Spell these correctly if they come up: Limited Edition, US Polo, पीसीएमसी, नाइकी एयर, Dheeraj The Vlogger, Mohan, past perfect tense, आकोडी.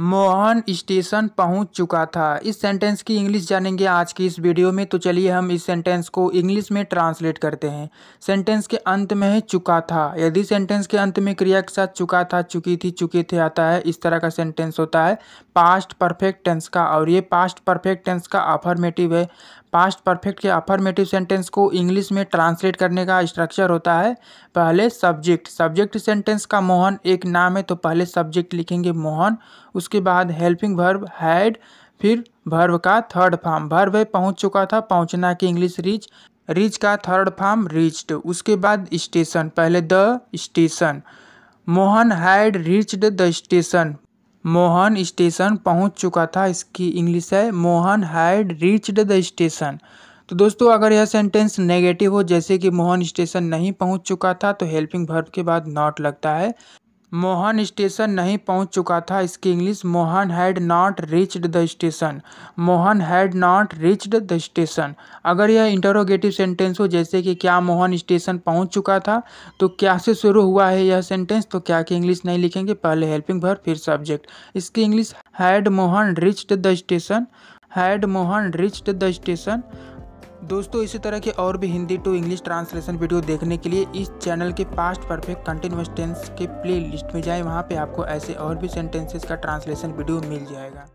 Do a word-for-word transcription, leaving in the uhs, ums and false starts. Mohan station पहुंच चुका था। इस सेंटेंस की इंग्लिश जानेंगे आज की इस वीडियो में। तो चलिए हम इस सेंटेंस को इंग्लिश में ट्रांसलेट करते हैं। सेंटेंस के अंत में है चुका था। यदि सेंटेंस के अंत में क्रिया के साथ चुका था, चुकी थी, चुके थे आता है, इस तरह का सेंटेंस होता है पास्ट परफेक्ट टेंस का। और ये पास्ट परफेक्ट टेंस का अफर्मेटिव है। पास्ट परफेक्ट के अफर्मेटिव सेंटेंस को इंग्लिश में ट्रांसलेट करने का स्ट्रक्चर होता है पहले सब्जेक्ट। सब्जेक्ट सेंटेंस का मोहन एक नाम है तो पहले सब्जेक्ट लिखेंगे मोहन, उसके बाद हेल्पिंग वर्ब हैड, फिर वर्ब का थर्ड फॉर्म। वर्ब है पहुंच चुका था, पहुंचना की इंग्लिश रीच, रीच का थर्ड फॉर्म रीच्ड। उसके बाद स्टेशन, पहले the station. Mohan had reached the station. Mohan station पहुंच चुका था, इसकी इंग्लिश है Mohan had reached the station. तो दोस्तों अगर यह सेंटेंस नेगेटिव हो जैसे कि मोहन स्टेशन नहीं पहुंच चुका था तो हेल्पिंग वर्ब के बाद नॉट लगता है। मोहन स्टेशन नहीं पहुंच चुका था, इसकी English Mohan had not reached the station. Mohan had not reached the station. अगर यह इंटरोगेटिव सेंटेंस हो जैसे कि क्या मोहन स्टेशन पहुंच चुका था, तो क्या से शुरू हुआ है यह सेंटेंस, तो क्या की इंग्लिश नहीं लिखेंगे, पहले हेल्पिंग वर्ब फिर सब्जेक्ट। इसकी English had Mohan reached the station. Had Mohan reached the station. दोस्तों इसी तरह के और भी Hindi to English translation video देखने के लिए इस चैनल के पास्ट परफेक्ट कंटिन्यूअस टेंस के प्ले लिस्ट में जाएं, वहां पे आपको ऐसे और भी सेंटेंसेस का ट्रांसलेशन वीडियो मिल जाएगा।